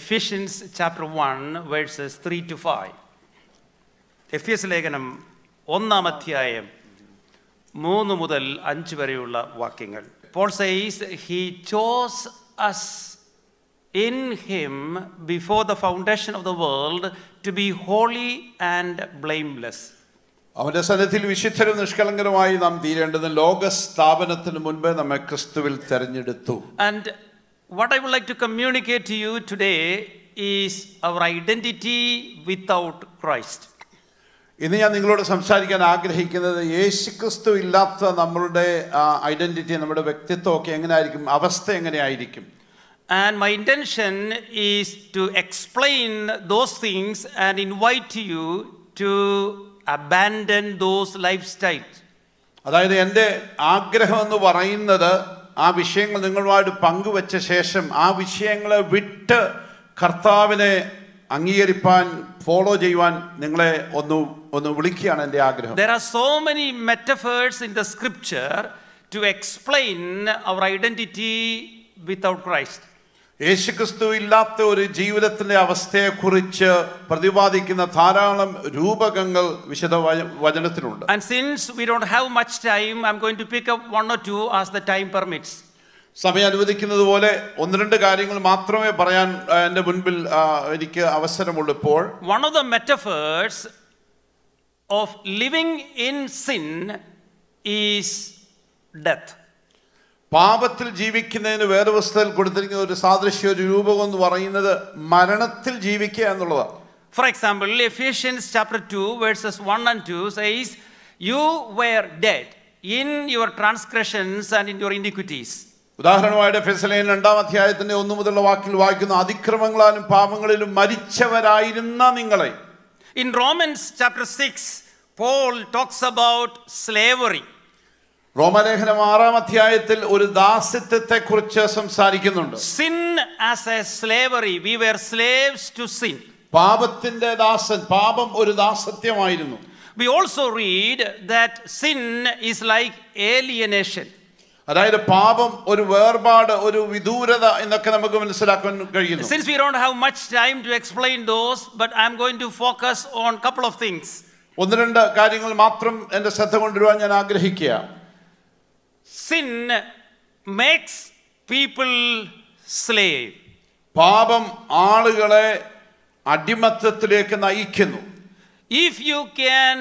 Ephesians chapter 1 verses 3 to 5. എഫേസ്യ ലേഖനം 1-ാം അധ്യായം 3 മുതൽ 5 വരെയുള്ള വാക്യങ്ങൾ. Paul says he chose us in him before the foundation of the world to be holy and blameless. അവന്റെ സന്നിധിയിൽ വിശുദ്ധരും നിഷ്കളങ്കരുമായി നാം തീരേണ്ടതിന് ലോകസ്ഥാപനത്തിനു മുൻപേ നമ്മെ ക്രിസ്തുവിൽ തിരഞ്ഞെടുത്തു. And what I would like to communicate to you today is our identity without Christ. ഇന്ന് ഞാൻ നിങ്ങളോട് സംസാരിക്കാൻ ആഗ്രഹിക്കുന്നത് യേശുക്രിസ്തു ഇല്ലാത്ത നമ്മളുടെ ഐഡന്റിറ്റി, നമ്മുടെ വ്യക്തിത്വമൊക്കെ എങ്ങനെയായിരിക്കും, അവസ്ഥ എങ്ങനെയായിരിക്കും. And my intention is to explain those things and invite you to abandon those lifestyles. അതായത് എൻ്റെ ആഗ്രഹം എന്ന് പറയുന്നത് ആ വിഷയങ്ങൾ നിങ്ങളുമായിട്ട് പങ്കുവെച്ച ശേഷം ആ വിഷയങ്ങളെ വിട്ട് കർത്താവിനെ അംഗീകരിപ്പാൻ, ഫോളോ ചെയ്യുവാൻ നിങ്ങളെ ഒന്ന് വിളിക്കുകയാണ് എൻ്റെ ആഗ്രഹം. There are so many metaphors in the scripture to explain our identity without Christ. യേശുക്രിസ്തു ഇല്ലാത്ത ഒരു ജീവിതത്തിന്റെ അവസ്ഥയെക്കുറിച്ച് പ്രതിപാദിക്കുന്ന ധാരാളം രൂപകങ്ങൾ വിശദ വചനത്തിലുണ്ട്. And since we don't have much time, I'm going to pick up one or two as the time permits. സമയം അനുവദിക്കുന്നതുപോലെ ഒന്ന് രണ്ട് കാര്യങ്ങൾ മാത്രമേ പറയാൻ എൻ്റെ മുൻപിൽ എനിക്ക് അവസരമുള്ളൂ ഇപ്പോൾ. One of the metaphors of living in sin is death. പാപത്തിൽ ജീവിക്കുന്നതിന് വേദപുസ്തകത്തിൽ കൊടുത്തിരിക്കുന്ന ഒരു സാദൃശ്യ ഒരു രൂപം എന്ന് പറയുന്നത് മരണത്തിൽ ജീവിക്കുക എന്നുള്ളതാണ്. For example, Ephesians chapter 2 verses 1 and 2 says, you were dead in your transgressions and in your iniquities. ഉദാഹരണമായിട്ട് എഫെസ്യരിൽ 2-ാം അധ്യായത്തിന്റെ 1 മുതലുള്ള വാക്യത്തിൽ വായിക്കുന്ന അതിക്രമങ്ങളാലും പാപങ്ങളിലും മരിച്ചവരായിരുന്ന നിങ്ങളെ. In Romans chapter 6 Paul talks about slavery. റോമലേഖനം 6-ാം അധ്യായത്തിൽ ഒരു ദാസ്യത്വത്തെക്കുറിച്ച് സംസാരിക്കുന്നുണ്ട്. Sin as a slavery, we were slaves to sin. പാപത്തിന്റെ ദാസൻ, പാപം ഒരു ദാസ്യത്വമായിരുന്നു. We also read that sin is like alienation. അതായത് പാപം ഒരു വേർപാട്, ഒരു വിദൂരത എന്നൊക്കെ നമുക്ക് മനസ്സിലാക്കാൻ കഴിയുന്നു. Since we don't have much time to explain those, but I'm going to focus on couple of things. ഒന്ന് രണ്ട് കാര്യങ്ങൾ മാത്രം എൻ്റെ ശ്രദ്ധ കൊണ്ടുവരാൻ ഞാൻ ആഗ്രഹിക്കുക. Sin makes people slave. പാപം ആളുകളെ അടിമത്തത്തിലേക്ക് നയിക്കുന്നു. If you can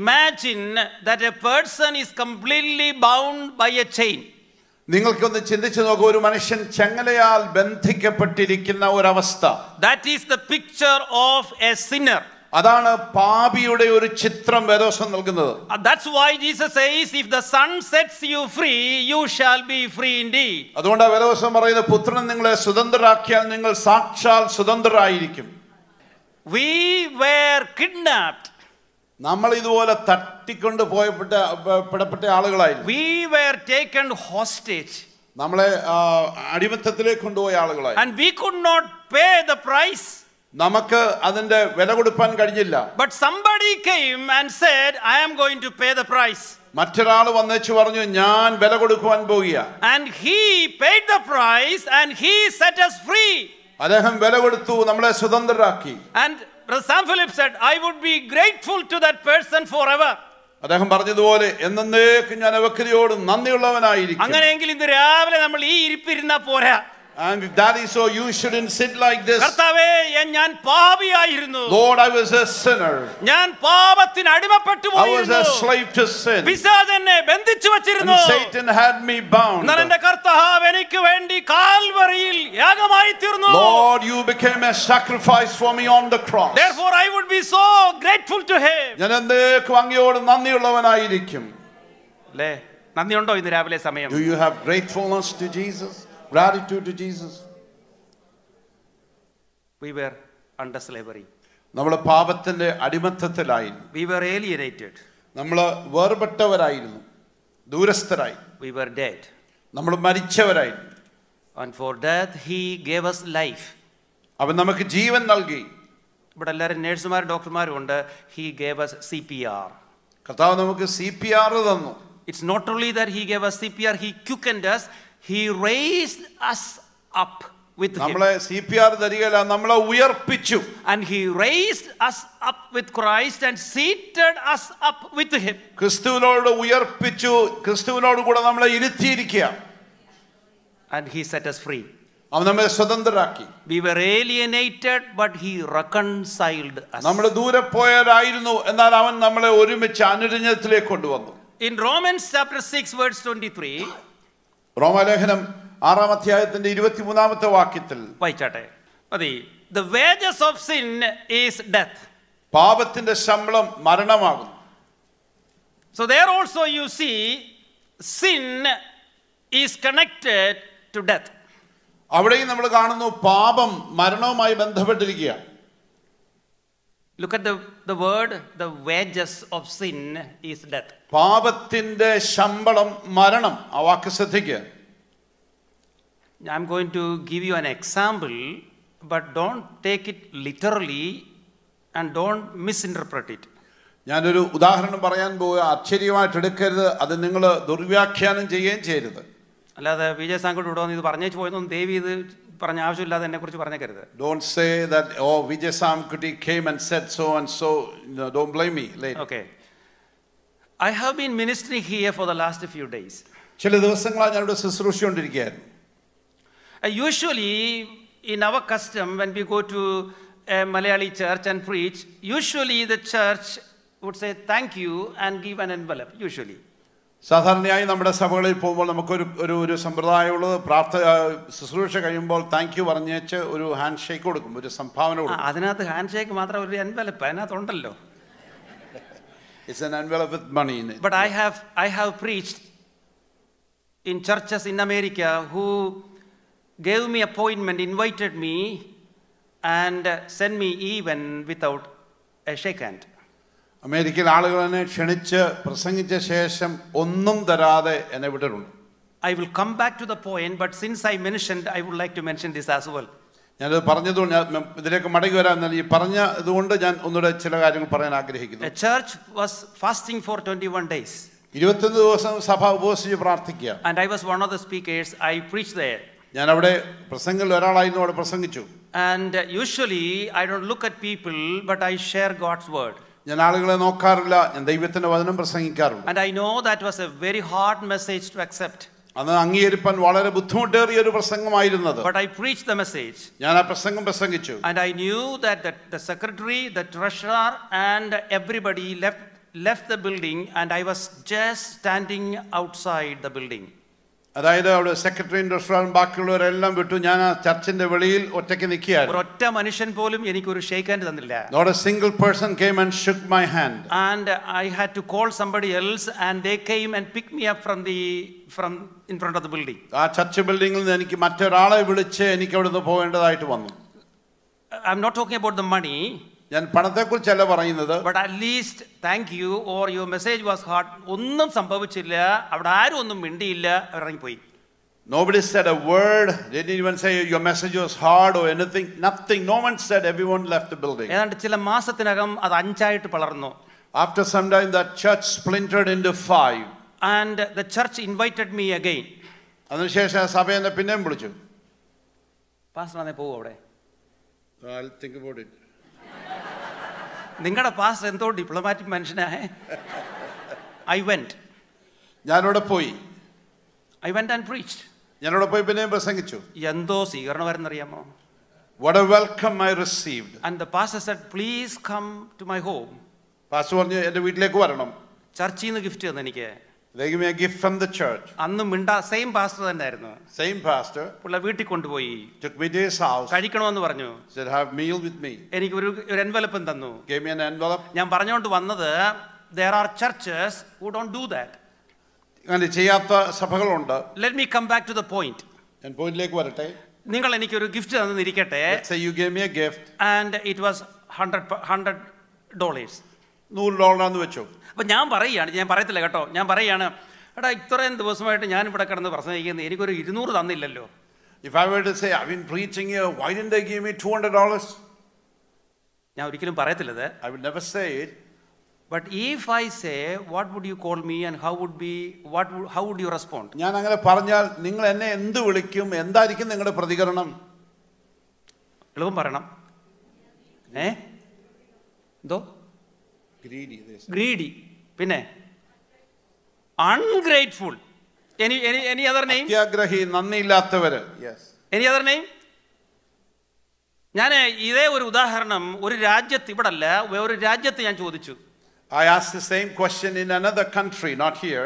imagine that a person is completely bound by a chain, നിങ്ങൾക്കൊന്ന് ചിന്തിച്ചു നോക്കൂ, ഒരു മനുഷ്യൻ ചങ്ങലയാൽ ബന്ധിക്കപ്പെട്ടിരിക്കുന്ന ഒരു അവസ്ഥ. That is the picture of a sinner. അതാണ് പാപിയുടെ ഒരു ചിത്രം വേദോസം നൽകുന്നത്. That's why Jesus says, if the son sets you free, you shall be free indeed. അതുകൊണ്ട് വേദോസം പറയുന്നത്, പുത്രൻ നിങ്ങളെ സ്വതന്ത്രരാക്കിയാൽ നിങ്ങൾ സാക്ഷാൽ സ്വതന്ത്രരായിരിക്കും. We were kidnapped. നമ്മൾ ഇതുപോലെ തട്ടിക്കൊണ്ട് പോയപ്പെട്ട ആളുകളായിരുന്നു. We were taken hostage. നമ്മളെ അടിമത്തത്തിലേക്ക് കൊണ്ടുപോയ ആളുകളായിരുന്നു. And we could not pay the price. നമുക്ക് അതിന്റെ വില കൊടുക്കാൻ കഴിഞ്ഞില്ല. But somebody came and said, I am going to pay the price. മറ്റൊരാൾ വന്നേച്ചു പറഞ്ഞു, ഞാൻ വില കൊടുക്കാൻ പോവുകയാ. And he paid the price and he set us free. അദ്ദേഹം വില കൊടുത്തു, നമ്മളെ സ്വതന്ത്രരാക്കി. And Brother Sam Philip said, I would be grateful to that person forever. അദ്ദേഹം പറഞ്ഞതുപോലെ എന്നേക്കും ഞാൻ അവക്രിയോട് നന്ദിയുള്ളവനായിരിക്കും. അങ്ങനെയെങ്കിൽ ഇന്ന് രാവിലെ നമ്മൾ ഈ ഇരിപ്പിരുന്ന പോരാ. And if that is so, you shouldn't sit like this. Kartave, ഞാൻ പാപിയായിരുന്നു. Lord, I was a sinner. ഞാൻ പാപത്തിന് അടിമപ്പെട്ടു പോയിരുന്നു. I was a slave to sin. പിശാച് എന്നെ ബന്ധിച്ചു വെച്ചിരുന്നു. And Satan had me bound. എൻ്റെ കർത്താവ് എനിക്ക് വേണ്ടി കാൽവരിയിൽ യാഗമായി തീർന്നു. Lord, you became a sacrifice for me on the cross. Therefore, I would be so grateful to him. ഞാൻ എന്നേക്കും അങ്ങയോട് നന്ദിയുള്ളവനായിരിക്കും. അല്ലേ? നന്ദിയുണ്ടോ ഇന്ന് രാവിലെ സമയം? Do you have gratefulness to Jesus? Gratitude to Jesus. We were under slavery. നമ്മൾ പാപത്തിന്റെ അടിമത്തത്തിലായിരുന്നു. We were alienated. നമ്മൾ വേർപെട്ടവരായിരുന്നു, ദൂരസ്ഥരായി. We were dead. നമ്മൾ മരിച്ചവരായിരുന്നു. And for death he gave us life. അവൻ നമുക്ക് ജീവൻ നൽകി. ഇവിടെ എല്ലാവരും നേഴ്സുമാരും ഡോക്ടർമാരും ഉണ്ട്. He gave us CPR. കർത്താവ് നമുക്ക് CPR തന്നു. It's not only that he gave us CPR, he quickened us. He raised us up. with him. And he raised us up with Christ and seated us up with him. And he set us free. We were alienated, but he reconciled us. In Romans chapter 6 verse 23. The wages of sin is death. So there also you see, sin is connected to death. Look at the word, the wages of sin is death. I'm going to give you an example, but don't take it literally and don't misinterpret it. Don't say that, oh, Vijayasamkutty came and said so and so, no, don't blame me later. Okay. I have been ministering here for the last few days. Usually, in our custom, when we go to a Malayali church and preach, usually the church would say thank you and give an envelope, usually. സാധാരണയായി നമ്മുടെ സഭകളിൽ പോകുമ്പോൾ നമുക്ക് ഒരു സമ്പ്രദായമുള്ളത് ശുശ്രൂഷ കഴിയുമ്പോൾ thank you പറഞ്ഞേച്ച് ഒരു hand shake കൊടുക്കും, ഒരു സംഭാവന കൊടുക്കും. അതിനകത്ത് ഹാൻഡ് ഷേക്ക് മാത്രം ഒരു എൻവലപ്പ് അതിനകത്തുണ്ടല്ലോ. It's an envelope with money in it. But I have preached in churches in America who gave me appointment, invited me and sent me even without a shake hand. അമേരിക്കയിൽ ആളുകൾ എന്നെ ക്ഷണിച്ച് പ്രസംഗിച്ച ശേഷം ഒന്നും തരാതെ എന്നെ വിടരുന്നു. I will come back to the point, but since I mentioned, I would like to mention this as well. ഞാനത് പറഞ്ഞതുകൊണ്ട് ഞാൻ ഇതിലേക്ക് മടങ്ങി വരാം. എന്നാൽ ഈ പറഞ്ഞതുകൊണ്ട് ഞാൻ ഒന്നുകൂടെ ചില കാര്യങ്ങൾ പറയാൻ ആഗ്രഹിക്കുന്നു. The church was fasting for 21 days. 21 ദിവസം സഭ ഉപവസിച്ച് പ്രാർത്ഥിക്കുക. And I was one of the speakers. I preached there. ഞാൻ അവിടെ പ്രസംഗത്തിൽ ഒരാളായിരുന്നു, അവിടെ പ്രസംഗിച്ചു. And usually I don't look at people, but I share God's word. And I know that was a very hard message to accept. But I preached the message. And I knew that the secretary, the treasurer, and everybody left the building, and I was just standing outside the building. ഒറ്റ മനുഷ്യൻ പോലും എനിക്കൊരു shake hand തന്നില്ല. Not a single person came and shook my hand. And I had to call somebody else, and they came and picked me up from in front of the building. ആ church ബിൽഡിംഗിൽ നിന്ന് എനിക്ക് മറ്റൊരാളെ വിളിച്ച് എനിക്ക് അവിടെ നിന്ന് പോകേണ്ടതായിട്ട് വന്നു. I'm not talking about the money. ഞാൻ പണത്തെക്കുറിച്ചല്ല പറയുന്നത്. But at least thank you or your message was hard. ഒന്നും സംഭവിച്ചില്ല, അവിടെ ആരും ഒന്നും മിണ്ടിയില്ല, ഇറങ്ങിപ്പോയി. Nobody said a word. They didn't even say your message was hard or anything. Nothing. No one said. Everyone left the building. ഏതാണ്ട് ചില മാസത്തിനകം അത് അഞ്ചായിട്ട് പളർന്നു. After some time that church splintered into 5. And the church invited me again. അതിനുശേഷം സഭ എന്നെ പിന്നെയും വിളിച്ചു. Pastor എന്നെ പോവോ അവിടെ? I'll think about it. നിങ്ങളുടെ പാസ്റ്റർ എന്തോ ഡിപ്ലോമാറ്റിക് മനുഷ്യനായ. ഐ വെന്റ് ഞാനവിടെ പോയി. I went and preached. ഞാനവിടെ പോയി പിന്നെയും പ്രസംഗിച്ചു. എന്തോ സ്വീകരണം വരുന്നറിയാമോ? What a welcome I received. And the pastor said, please come to my home. Pastor പറഞ്ഞു എൻ്റെ വീട്ടിലേക്ക് വരണം. ചർച്ചിൽ നിന്ന് ഗിഫ്റ്റ് തന്നു എനിക്ക്. They gave me a gift from the church. അന്നും മിണ്ടാ സെയിം പാസ്റ്റർ തന്നെയായിരുന്നു. Same pastor. പുള്ള വീട്ടിൽ കൊണ്ടുപോയി. Took me to his house. കഴിക്കണമെന്ന് പറഞ്ഞു. Said have meal with me. എനിക്ക് ഒരു envelope തന്നു. Gave me an envelope. ഞാൻ പറഞ്ഞുകൊണ്ട് വന്നത് there are churches who don't do that. അങ്ങനെ ചെയ്യാത്ത സഭകളുണ്ട്. Let me come back to the point. ഞാൻ പോയിലേക്ക് വരട്ടെ. നിങ്ങൾ എനിക്ക് ഒരു ഗിഫ്റ്റ് തന്നിരിക്കട്ടെ. Let's say you gave me a gift. And it was $100. $100 വെച്ചു. അപ്പം ഞാൻ പറയത്തില്ല കേട്ടോ, ഞാൻ പറയാണ്, എടാ ഇത്രയും ദിവസമായിട്ട് ഞാൻ ഇവിടെ കിടന്ന് പ്രസംഗിക്കുന്നത്, എനിക്കൊരു $200 തന്നില്ലല്ലോ. If I were to say I've been preaching here, why didn't they give me $200? ഞാൻ ഒരിക്കലും പറയത്തില്ലത്. I would never say it. But if I say, what would you call me and how would you respond? ഞാൻ അങ്ങനെ പറഞ്ഞാൽ നിങ്ങൾ എന്നെ എന്ത് വിളിക്കും, എന്തായിരിക്കും നിങ്ങളുടെ പ്രതികരണം? എളുപ്പം പറയണം. ഏ എന്തോ ഗ്രീഡി, പിന്നെ അൺഗ്രേറ്റ്ഫുൾ. Any other name? അത്യാഗ്രഹി, നന്ദിയില്ലാത്തവര്. Any other name? ഞാൻ ഇതേ ഒരു ഉദാഹരണം ഒരു രാജ്യത്ത്, ഇവിടെ അല്ല, ഒരു രാജ്യത്ത് ഞാൻ ചോദിച്ചു. I asked the same question in another country, not here.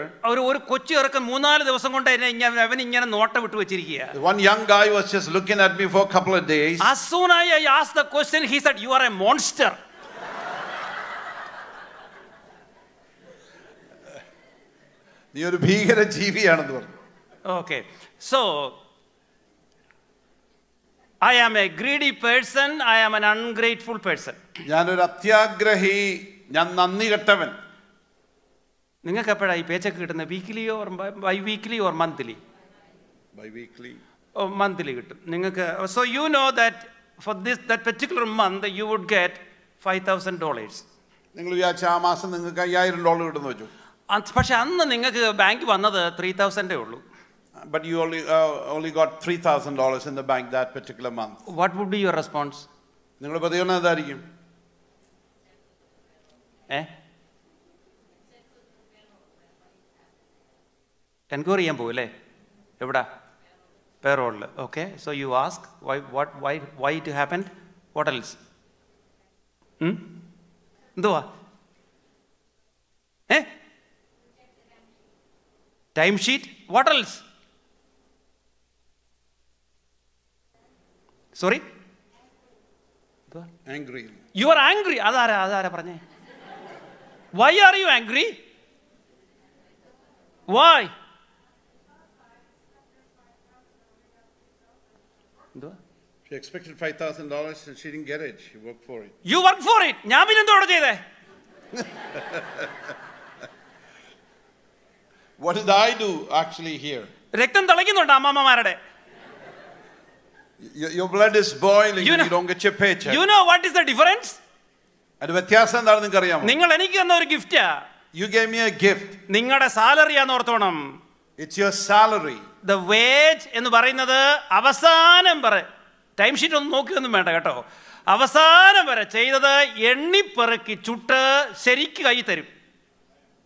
One young guy was just looking at me for a couple of days. As soon as I asked the question, he said, "You are a monster." Okay. So, I am a greedy person. I am an ungrateful person. ഞാൻ നന്ദി കെട്ടവൻ. നിങ്ങൾക്ക് എപ്പോഴാണ് ഈ പേച്ചൊക്കെ കിട്ടുന്നത്? വീക്കിലിയോ biweekly or monthly? Monthly കിട്ടും നിങ്ങൾക്ക്. So you know that for this that particular month you would get $5,000. നിങ്ങൾ വിചാരിച്ച ആ മാസം നിങ്ങൾക്ക് $5,000 കിട്ടുന്ന വെച്ചു, പക്ഷെ അന്ന് നിങ്ങൾക്ക് ബാങ്ക് വന്നത് $3,000 ഉള്ളൂ. But you only got $3,000 in the bank that particular month. What would be your response? നിങ്ങൾ പറയുന്നത് അതായിരിക്കും, എൻക്വയറി ചെയ്യാൻ പോകും അല്ലേ, എവിടാ പേറോളിൽ. Okay, so you ask why it happened, what else? എന്തുവാ? Time sheet, what else? Sorry, you are angry. അതാരാ പറഞ്ഞേ? Why are you angry? Why? She expected $5,000 and she didn't get it. She worked for it. You worked for it. ഞാൻ പിന്നെ എന്ത് ചെയ്തേ? What did I do actually here? രക്തം തിളയ്ക്കുന്നുണ്ട് അമ്മമാരുടെ. Your blood is boiling. You don't get your paycheck. You know what is the difference? അത് വ്യത്യാസം എന്താണെന്ന് നിങ്ങൾക്ക് അറിയാമോ? നിങ്ങൾ എനിക്ക് തന്ന ഒരു ഗിഫ്റ്റാ. You gave me a gift. നിങ്ങളുടെ സാലറിയാന്ന് ഓർത്തോണം. It's your salary. The wage എന്ന് പറയുന്നത് അവസാനം വരെ, ടൈം ഷീറ്റ് ഒന്നും നോക്കിയൊന്നും വേണ്ട കേട്ടോ, അവസാനം വരെ ചെയ്തത് എണ്ണിപ്പെറുക്കി ചുട്ട് ശരിക്ക് കൈ തരും.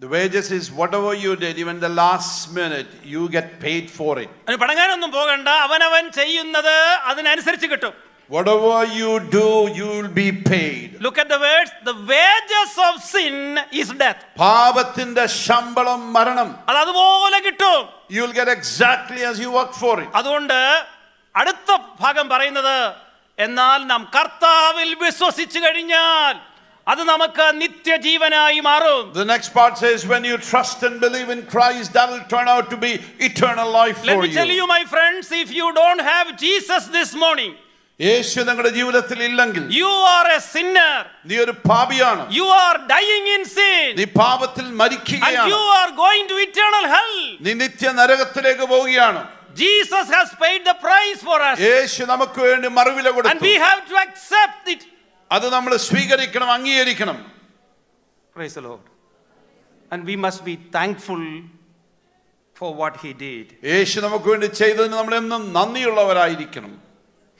The wages is whatever you did, even the last minute you get paid for it. അതിന് പടങ്ങാനൊന്നും പോകണ്ട, അവനവൻ ചെയ്യുന്നത് അതിനനുസരിച്ച് കിട്ടും. Whatever you do, you will be paid. Look at the words. The wages of sin is death. Paapathinte shambalam maranam. Adu pole kittum. You will get exactly as you work for it. Adonde adutha bhagam parayunnathu ennal nam karthavil viswasichu kazhinjal adu namakku nitya jeevanayi maarum. The next part says, when you trust and believe in Christ, that will turn out to be eternal life for you. Let me tell you, my friends, if you don't have Jesus this morning, യേശു നിങ്ങളുടെ ജീവിതത്തിൽ ഇല്ലെങ്കിൽ, you are a sinner. നീ ഒരു പാപിയാണ്. You are dying in sin. നീ പാപത്തിൽ മരിക്കുകയാണ്. And you are going to eternal hell. നീ നിത്യ നരകത്തിലേക്ക് പോവുകയാണ്. Jesus has paid the price for us. യേശു നമുക്ക് വേണ്ടി മറുവില കൊടുത്തു. And we have to accept it. അത് നമ്മൾ സ്വീകരിക്കണം, അംഗീകരിക്കണം. Praise the Lord. And we must be thankful for what he did. യേശു നമുക്ക് വേണ്ടി ചെയ്തതിന് നമ്മൾ എന്നും നന്ദിയുള്ളവരായിരിക്കണം.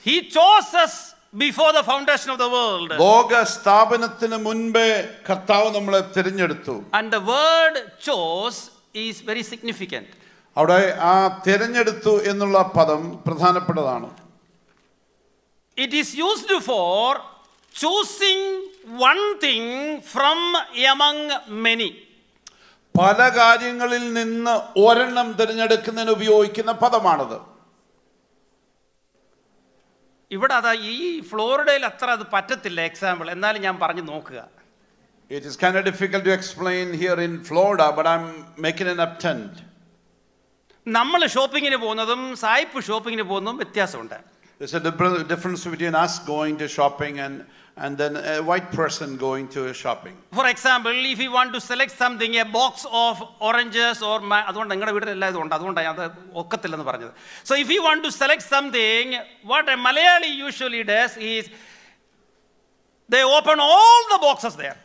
He chose us before the foundation of the world. ലോക സ്ഥാപനത്തിനു മുൻപേ കർത്താവ് നമ്മളെ തിരഞ്ഞെടുത്തു. And the word chose is very significant. അവിടെ ആ തിരഞ്ഞെടുത്തു എന്നുള്ള പദം പ്രധാനപ്പെട്ടതാണ്. It is used for choosing one thing from among many. പല കാര്യങ്ങളിൽ നിന്ന് ഒരെണ്ണം തിരഞ്ഞെടുക്കുന്നതിന് ഉപയോഗിക്കുന്ന പദമാണത്. ഇവിടെ അതാ ഈ ഫ്ലോറിഡയിൽ അത്ര അത് പറ്റത്തില്ല എക്സാമ്പിൾ, എന്നാലും ഞാൻ പറഞ്ഞു നോക്കുക. It is kind of difficult to explain here in Florida, but I'm making an attempt. നമ്മൾ ഷോപ്പിങ്ങിന് പോകുന്നതും സായിപ്പ് ഷോപ്പിങ്ങിന് പോകുന്നതും വ്യത്യാസമുണ്ട്. There's a difference between us going to shopping and then a white person going to shopping. For example, if you want to select something, a box of oranges or അതുകൊണ്ട് നിങ്ങളുടെ വീട്ടിലെല്ലാം ഇതുണ്ട്, അതുകൊണ്ടാണ് ഞാൻ അത് ഒക്കത്തില്ലെന്ന് പറഞ്ഞത്. So if you want to select something, what a Malayali usually does is they open all the boxes there.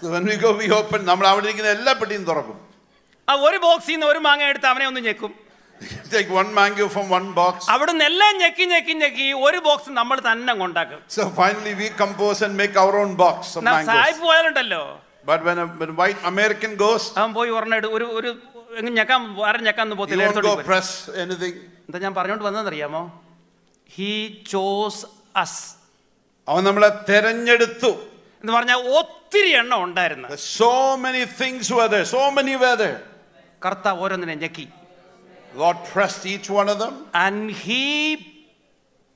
So when we go, we open, നമ്മൾ അവിടെ ഇരിക്കുന്ന എല്ലാ പെട്ടിയും തുറക്കും. ആ ഒരു ബോക്സിൽ നിന്ന് ഒരു മാങ്ങ എടുത്ത് അവനെ ഒന്ന് ഞെക്കും. take one mango from one box. So finally we compose and make our own box of mangoes. But when a white American goes, he won't go press anything. He chose us. So many things were there, so many were there. Lord pressed each one of them. And He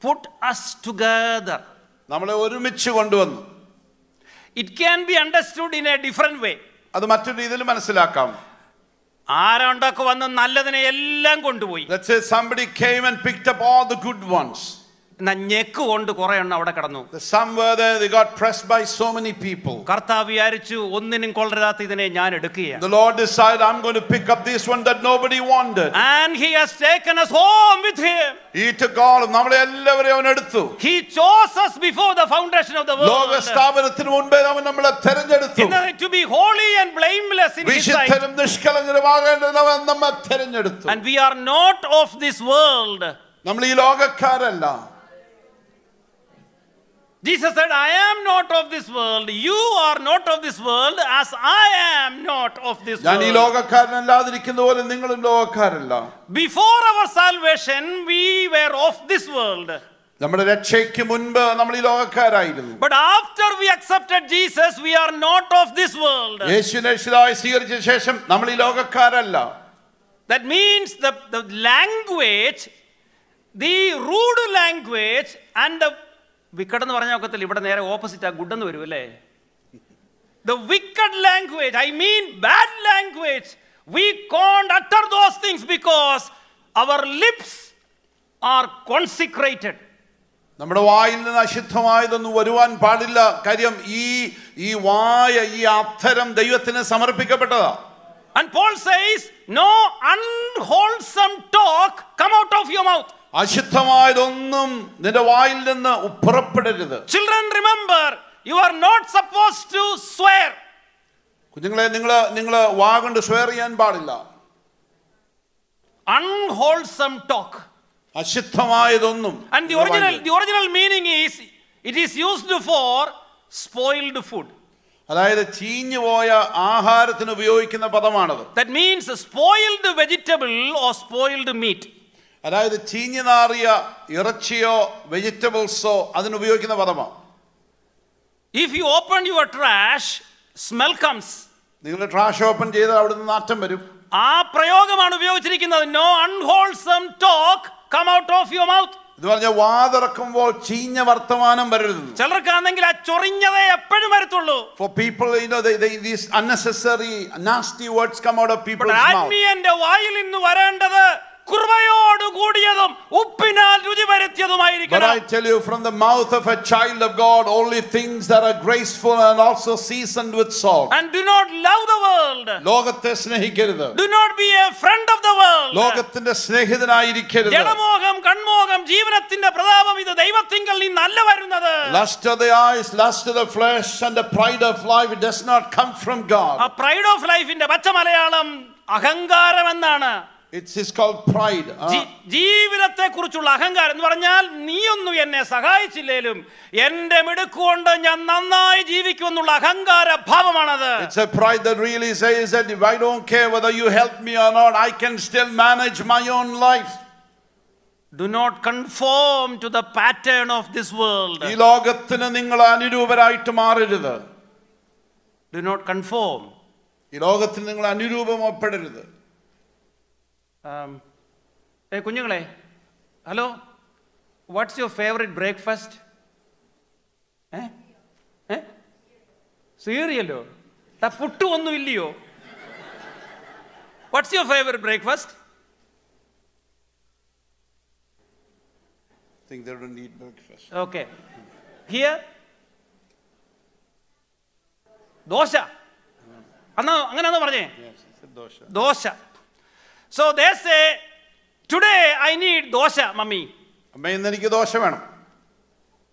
put us together. It can be understood in a different way. Let's say somebody came and picked up all the good ones. Some were there, they got pressed by so many people. The Lord decided, I'm going to pick up this one that nobody wanted. And He has taken us home with Him. He took all of us. He chose us before the foundation of the world. In order to be holy and blameless in His sight. And we are not of this world. Jesus said, I am not of this world. You are not of this world as I am not of this world. Before our salvation, we were of this world. But after we accepted Jesus, we are not of this world. That means the language, the rude language and the wicked language, I mean bad language, we can't utter those things because our lips are consecrated. And Paul says, no unwholesome talk come out of your mouth. Children, remember, you are not supposed to swear. Unwholesome talk. And the original meaning is, it is used for spoiled food. That means spoiled vegetable or spoiled meat. If you open your trash, smell comes. No unwholesome talk come out of your mouth. For people, these unnecessary, nasty words come out of people's mouth. But I tell you, from the mouth of a child of God, only things that are graceful and also seasoned with salt. And do not love the world. Do not be a friend of the world. Lust of the eyes, lust of the flesh, and the pride of life, it does not come from God. A pride of life in the Pacha Malayalam, Ahangaram Andana. It's called pride. It's a pride that really says that if I don't care whether you help me or not, I can still manage my own life. Do not conform to the pattern of this world. Do not conform. Hey, Kunjungale, hello, what's your favorite breakfast? Eh? Eh? Cereal? That puttu onnu illiyo. What's your favorite breakfast? I think they don't eat breakfast. Okay. Here? Dosha. Yes, it's a dosha. Dosha. So they say, today I need dosha, mummy.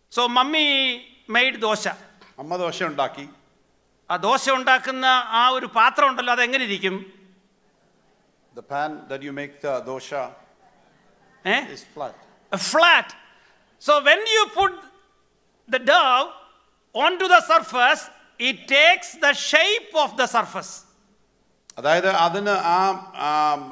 So mummy made dosha. Amma dosha undaki. A dosha undakunna aa oru pathram undallo adu engane irikkum? The pan that you make the dosha. It's flat. Flat. So when you put the dove onto the surface, it takes the shape of the surface. അതായത് അതിന്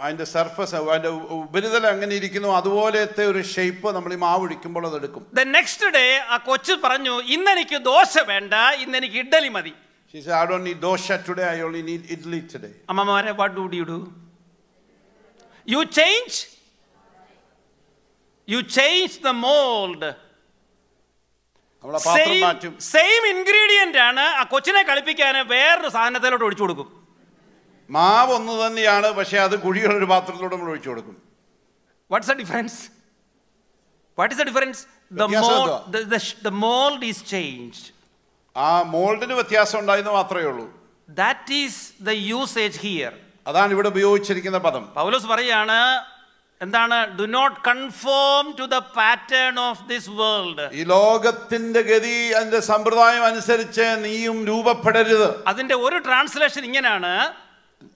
അതിന്റെ surface അതിന്റെ ഉപരിതലം എങ്ങനെ ഇരിക്കുന്നു അതുപോലത്തെ ഒരു shape നമ്മൾ ഈ മാവ് ഒഴിക്കുമ്പോൾ അതെടുക്കും. The next day ആ കൊച്ചു പറഞ്ഞു ഇന്നെനിക്ക് ദോശ വേണ്ട, ഇന്നെനിക്ക് ഇഡ്ഡലി മതി. She said, I don't need dosha today, I only need idli today. Amamare, what would you do? You change. You change the mold. Same ingredient ആണ് ആ കൊച്ചിനെ കളിപ്പിക്കാൻ വേറൊരു സാധനത്തിലോട്ട് ഒഴിച്ചു കൊടുക്കും. മാവ് ഒന്ന് തന്നെയാണ് പക്ഷേ അത് കുഴിയുള്ളൊരു പാത്രത്തിലോട്ട് നമ്മൾ ഒഴിച്ചു കൊടുക്കും. What's the difference? What is the difference? The mold is changed. ആ മോൾഡിന് വ്യത്യാസം ഉണ്ടായിരുന്നു മാത്രമേ ഉള്ളൂ. That is the usage here. അതാണ് ഇവിടെ ഉപയോഗിച്ചിരിക്കുന്ന പദം. പൗലോസ് പറയാണ് എന്താണ്? Do not conform to the pattern of this world. ഈ ലോകത്തിന്റെ ഗതി അതിന്റെ സമ്പ്രദായം അനുസരിച്ച് നീയും രൂപപ്പെടരുത്. അതിന്റെ ഒരു ട്രാൻസ്ലേഷൻ ഇങ്ങനെയാണ്.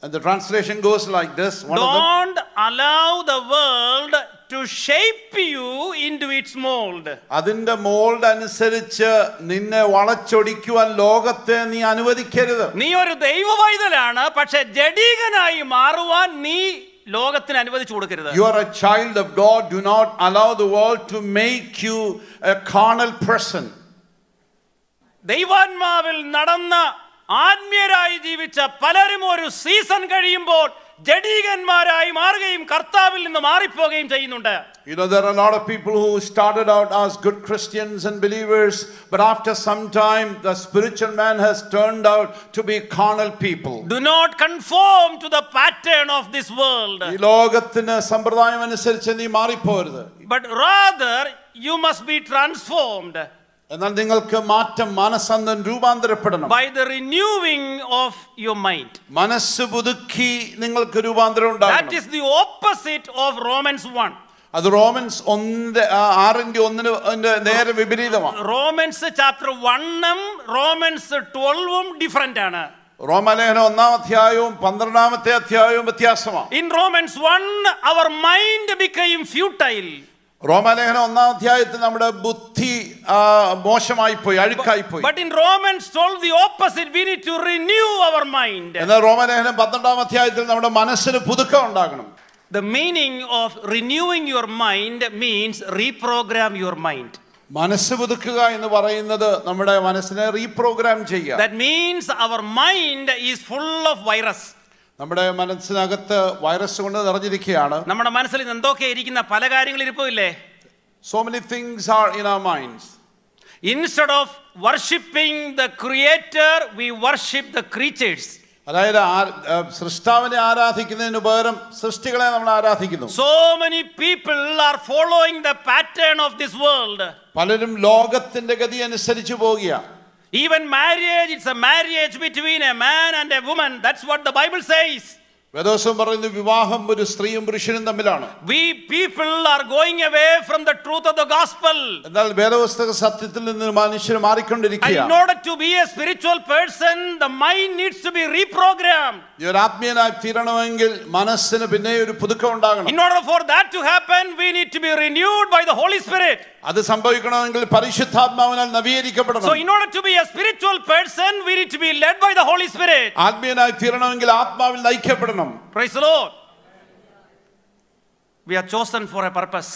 And the translation goes like this. Don't allow the world to shape you into its mold. Adinte mold anusarichu ninne valachodikkuvan logathe nee anuvadikkeradu. Nee oru deivavaidalana pakshe jadiganayi maaruvan nee logathine anuvadichu kodukkeradu. You are a child of God. Do not allow the world to make you a carnal person. Deivanmaavil nadanna ആത്മീയരായി ജീവിച്ച പലരും ഒരു season കഴിയുമ്പോൾ ജഡീകന്മാരായി മാറുകയും കർത്താവിൽ നിന്ന് മാറിപ്പോവുകയും ചെയ്യുന്നുണ്ട്. You know, there are a lot of people who started out as good Christians and believers, but after some time the spiritual man has turned out to be carnal people. Do not conform to the pattern of this world. ഈ ലോകത്തിന്റെ സമ്പ്രദായം അനുസരിച്ച് നീ മാറിപ്പോകരുത്. But rather you must be transformed. എന്നാൽ നിങ്ങൾക്ക് മാറ്റം മനസ്സന്തം രൂപാന്തരപ്പെടണം. By the renewing of your mind. മനസ്സ് പുതുക്കി നിങ്ങൾക്ക് രൂപാന്തരം ഉണ്ടാകണം. That is the opposite of Romans 1. അത് റോമൻസ് 1:6-1 ന്റെ നേരെ വിപരീതമാണ്. റോമൻസ് ചാപ്റ്റർ 1-ഉം റോമൻസ് 12-ഉം ഡിഫറന്റ് ആണ്. റോമലേഖനം 1-ാം അധ്യായവും 12-ാമത്തെ അധ്യായവും വ്യത്യാസമാണ്. In Romans 1 our mind became futile. റോമലേഖനം 1-ാം അധ്യായത്തിൽ നമ്മുടെ ബുദ്ധി മോശമായി പോയി, അഴുക്കായി പോയി. But in Romans 12 the opposite, we need to renew our mind. എന്നാൽ റോമലേഖനം 12-ാം അധ്യായത്തിൽ നമ്മുടെ മനസ്സിന് പുതുക്കം ഉണ്ടാകണം. The meaning of renewing your mind means reprogram your mind. മനസ്സ് പുതുക്കുക എന്ന് പറയുന്നത് നമ്മുടെ മനസ്സിനെ റീപ്രോഗ്രാം ചെയ്യുക. That means our mind is full of virus. നമ്മുടെ മനസ്സിനകത്ത് വൈറസ് കൊണ്ട് നിറഞ്ഞിരിക്കുകയാണ്. നമ്മുടെ മനസ്സിൽ എന്തൊക്കെ ഇരിക്കുന്ന പല കാര്യങ്ങൾ ഇരിപ്പില്ലേ? So many things are in our minds. Instead of worshiping the creator, we worship the creatures. അതായത് സൃഷ്ടാവിനെ ആരാധിക്കുന്നതിനു പകരം സൃഷ്ടികളെ നമ്മൾ ആരാധിക്കുന്നു. So many people are following the pattern of this world. പലരും ലോകത്തിന്റെ ഗതി അനുസരിച്ച് പോവുകയാണ്. Even marriage, it's a marriage between a man and a woman. That's what the Bible says. വേദോസം പറയുന്നു വിവാഹം ഒരു സ്ത്രീയും പുരുഷനും തമ്മിലാണ്. We people are going away from the truth of the gospel. എന്നാൽ വേദോസ്തക സത്യത്തിൽ നിന്ന് മനുഷ്യർ മാറിക്കൊണ്ടിരിക്കുകയാണ്. In order to be a spiritual person, the mind needs to be reprogrammed. ഒരു ആത്മീയനായി തീരണമെങ്കിൽ മനസ്സിന് പിന്നെ ഒരു പുതുക്കം ഉണ്ടാകണം. In order for that to happen, we need to be renewed by the Holy Spirit. അത് സംഭവിക്കണമെങ്കിൽ പരിശുദ്ധാത്മാവിനാൽ നവീകരിക്കപ്പെടണം. So in order to be a spiritual person, we need to be led by the Holy Spirit. ആത്മീയനായി തീരണമെങ്കിൽ ആത്മാവിൽ നയിക്കപ്പെടണം. Praise the Lord. We are chosen for a purpose.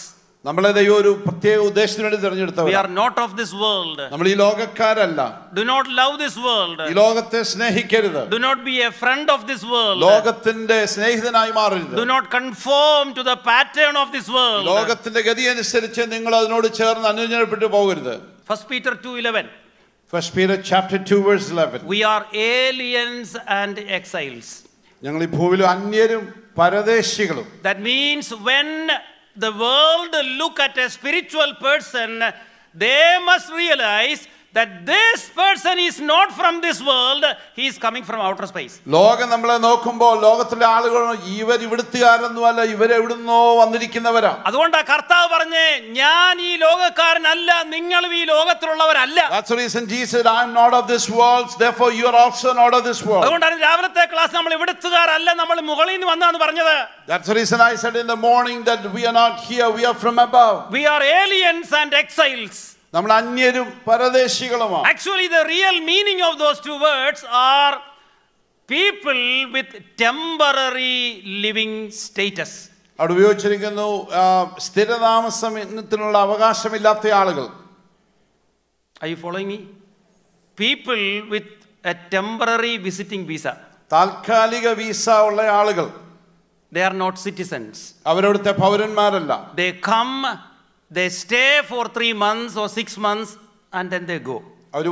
നമ്മളെ ദൈവം ഒരു പ്രത്യേക ഉദ്ദേശത്തിന് വേണ്ടി തിരഞ്ഞെടുത്തവരാണ്. We are not of this world. നമ്മൾ ഈ ലോകക്കാരല്ല. Do not love this world. ഈ ലോകത്തെ സ്നേഹിക്കരുത്. Do not be a friend of this world. ലോകത്തിന്റെ സ്നേഹിതനായി മാറരുത്. Do not conform to the pattern of this world. ലോകത്തിന്റെ ഗതി അനുസരിച്ച് നിങ്ങൾ അതിനോട് ചേർന്ന് അനുസരിച്ചു പോകരുത്. 1 Peter 2:11. 1 Peter chapter 2 verse 11. We are aliens and exiles. ഞങ്ങൾ ഈ ഭൂമിയിൽ അന്യരും പരദേശികളും. That means when the world look at a spiritual person, they must realize that this person is not from this world, he is coming from outer space. That's the reason Jesus said, I am not of this world, therefore you are also not of this world. That's the reason I said in the morning that we are not here, we are from above. We are aliens and exiles. Actually, the real meaning of those two words are people with temporary living status. Are you following me? People with a temporary visiting visa. They are not citizens. They come, they stay for 3 months or 6 months and then they go. And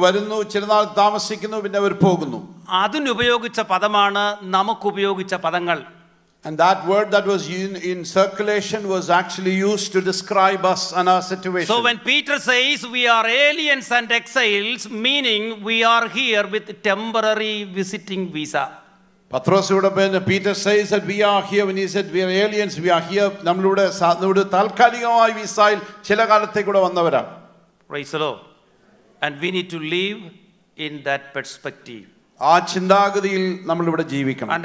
that word that was in circulation was actually used to describe us and our situation. So when Peter says we are aliens and exiles, meaning we are here with temporary visiting visa. Peter says that we are here, when he said we are aliens, we are here. Praise the Lord. And we need to live in that perspective. And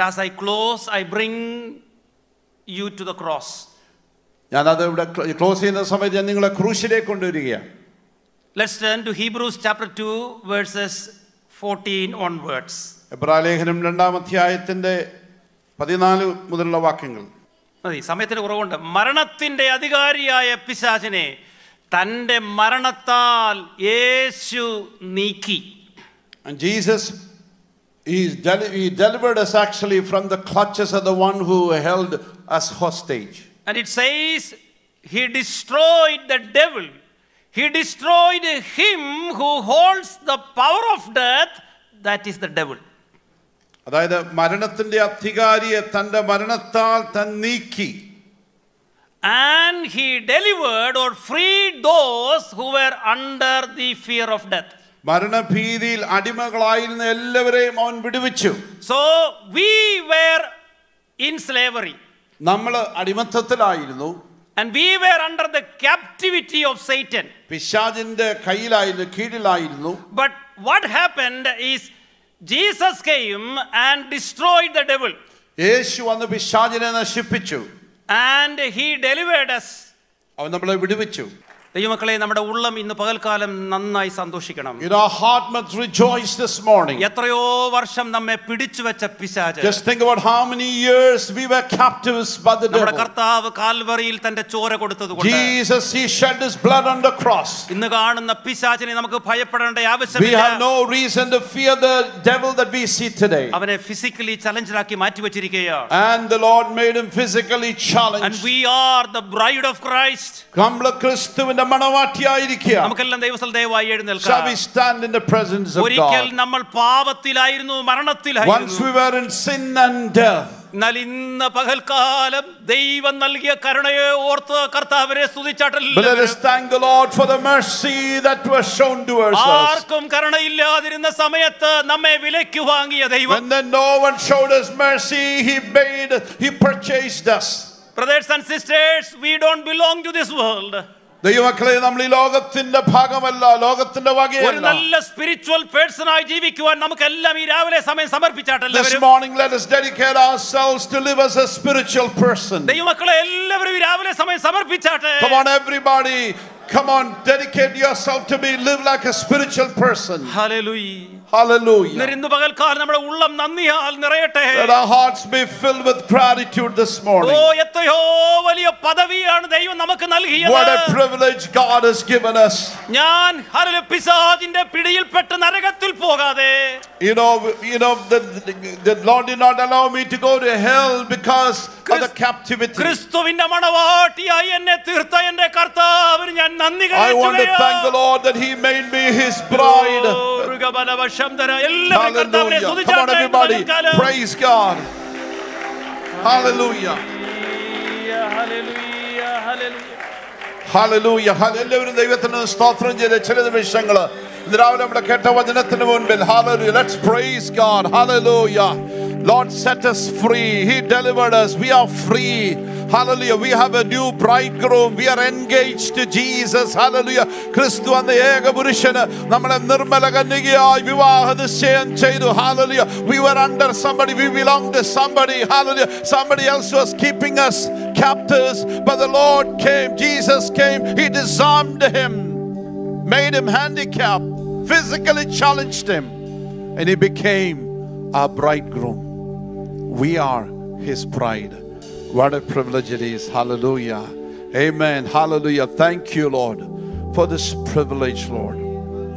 as I close, I bring you to the cross. Let's turn to Hebrews chapter 2, verses 14 onwards. സമയത്തിന് കുറവുണ്ട്. മരണത്തിന്റെ അധികാരിയായ പിശാചിനെ തന്റെ മരണത്താൽ യേശു നീക്കി. And Jesus he delivered us actually from the clutches of the one who held us hostage. And it says he destroyed the devil. He destroyed him who holds the power of death, that is the devil. അതായത് മരണത്തിന്റെ അധികാരിയെ തന്റെ മരണത്താൽ തന്നീക്കി. And he delivered or freed those who were under the fear of death. മരണഭീതിയിൽ അടിമകളായിരുന്ന എല്ലാവരെയും അവൻ വിടുവിച്ചു. So we were in slavery. നമ്മൾ അടിമത്തത്തിലായിരുന്നു. And we were under the captivity of Satan. പിശാചിന്റെ കയ്യിലായിരുന്നു, കീഴിലായിരുന്നു. But what happened is Jesus came and destroyed the devil. And he delivered us. In our heart must rejoice this morning. Just think about how many years we were captives by the devil. Jesus, he shed his blood on the cross. We have no reason to fear the devil that we see today. And the Lord made him physically challenged. And we are the bride of Christ. Shall we stand in the presence of God? Once we were in sin and death. But let us thank the Lord for the mercy that was shown to us. When then no one showed us mercy, He purchased us. Brothers and sisters, we don't belong to this world. This morning, let us dedicate ourselves to live as a spiritual person. Come on, everybody. Come on, dedicate yourself to me. Live like a spiritual person. Hallelujah. Hallelujah. Let our hearts be filled with gratitude this morning. What a privilege God has given us. The Lord did not allow me to go to hell because of the captivity. I want to thank the Lord that He made me His bride. Hallelujah. Come on, everybody. Praise God. Hallelujah. Hallelujah. Hallelujah. Hallelujah. Hallelujah. Hallelujah. Let's praise God. Hallelujah. Lord, set us free. He delivered us. We are free. Hallelujah. We have a new bridegroom. We are engaged to Jesus. Hallelujah. Christu and the Egaburishana. Namada Nirmalaganiya. Vivaha the Sayan Chedu. Hallelujah. We were under somebody. We belong to somebody. Hallelujah. Somebody else was keeping us captives. But the Lord came. Jesus came. He disarmed him. Made him handicapped. Physically challenged him. And he became our bridegroom. We are his bride. What a privilege it is. Hallelujah. Amen. Hallelujah. Thank you, Lord, for this privilege, Lord.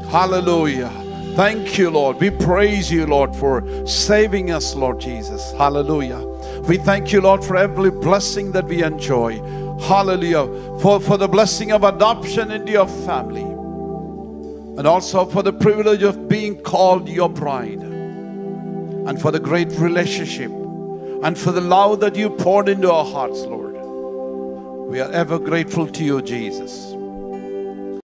Hallelujah. Thank you, Lord. We praise you, Lord, for saving us, Lord Jesus. Hallelujah. We thank you, Lord, for every blessing that we enjoy. Hallelujah. For the blessing of adoption into your family. And also for the privilege of being called your bride. And for the great relationship. And for the love that you poured into our hearts, Lord. We are ever grateful to you, Jesus.